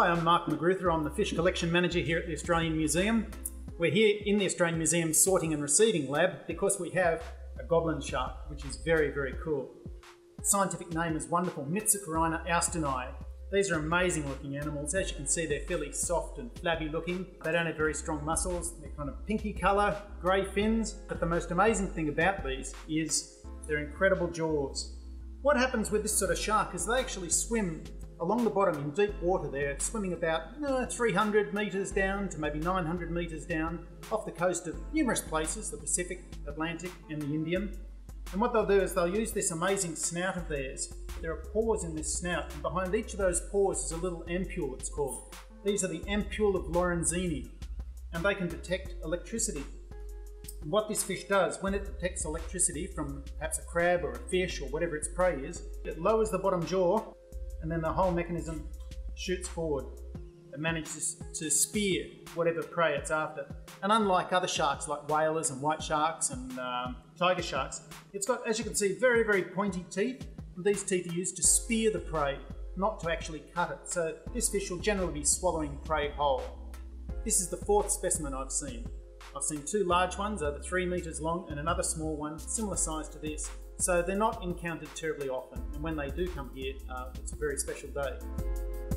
Hi, I'm Mark McGruther. I'm the Fish Collection Manager here at the Australian Museum. We're here in the Australian Museum Sorting and Receiving Lab because we have a goblin shark, which is very, very cool. Its scientific name is wonderful, Mitsukurina owstoni. These are amazing looking animals. As you can see, they're fairly soft and flabby looking. They don't have very strong muscles. They're kind of pinky colour, grey fins. But the most amazing thing about these is their incredible jaws. What happens with this sort of shark is they actually swim along the bottom in deep water. They're swimming about 300 metres down to maybe 900 metres down off the coast of numerous places, the Pacific, Atlantic and the Indian. And what they'll do is they'll use this amazing snout of theirs. There are pores in this snout, and behind each of those pores is a little ampulle, it's called. These are the ampullae of Lorenzini, and they can detect electricity. And what this fish does, when it detects electricity from perhaps a crab or a fish or whatever its prey is, it lowers the bottom jaw, and then the whole mechanism shoots forward. It manages to spear whatever prey it's after. And unlike other sharks like whalers and white sharks and tiger sharks, it's got, as you can see, very, very pointy teeth. And these teeth are used to spear the prey, not to actually cut it. So this fish will generally be swallowing prey whole. This is the fourth specimen I've seen. I've seen two large ones over 3 metres long and another small one, similar size to this. So they're not encountered terribly often. And when they do come here, it's a very special day.